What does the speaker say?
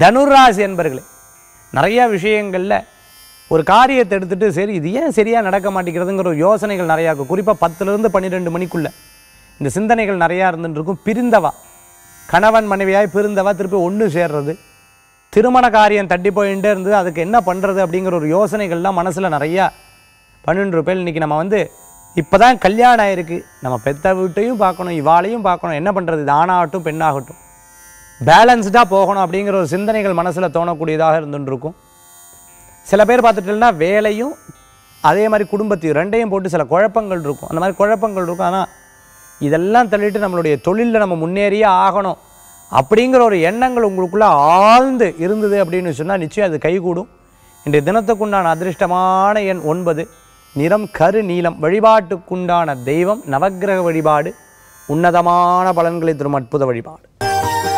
தனுராசி என்பர்களே நிறைய விஷயங்கள்ல ஒரு காரியத்தை எடுத்துட்டு சரி இது ஏன் சரியா நடக்க மாட்டேங்கிறதுங்கற யோசனைகள் நிறைய இருக்கும் குறிப்பா 10ல இருந்து 12 மணிக்குள்ள இந்த சிந்தனைகள் நிறைய இருந்துருக்கும் பிரிந்தவா கணவன் மனைவியாய் பிரிந்தவா திருப்பி ஒண்ணு சேர்றது திருமண காரியம் தட்டி போயிட்டே இருந்து அதுக்கு என்ன பண்றது அப்படிங்கற ஒரு யோசனைகள்லாம் மனசுல நிறைய பண்ணிண்டிருப்பேன் இன்னைக்கு நம்ம வந்து இப்பதான் கல்யாணம் ஆயிருக்கு நம்ம பெத்த வீட்டையும் பார்க்கணும் இவாளையும் பார்க்கணும் என்ன பண்றது ஆணாகட்டும் பெண்ணாகட்டும் பேலன்ஸ்டா போகணும் அப்படிங்கற ஒரு சிந்தனைகள் மனசுல தோணக்கூடியதாக இருந்துண்டிருக்கும் சில பேர் பார்த்துட்டீங்கன்னா வேலையும் அதே மாதிரி குடும்பத்தையும் ரெண்டையும் போட்டு சில குழப்பங்கள் இருக்கும் அந்த மாதிரி குழப்பங்கள் இருக்கும் ஆனா இதெல்லாம் தள்ளிட்டு நம்மளுடைய தொழில்ல நம்ம முன்னேறியே ஆகணும் அப்படிங்கற ஒரு எண்ணங்கள் உங்களுக்குள்ள ஆழ்ந்து இருந்தது அப்படினு சொன்னா நிச்சயம் அது கைகூடும் இன்றைய தினத்துக்குண்டான அதிர்ஷ்டமான எண் 9 நிறம் கரு நீலம் வழிபாட்டுக்குண்டான தெய்வம் நவக்கிரக வழிபாடு உன்னதமான பலன்களை தரும் அற்புத வழிபாடு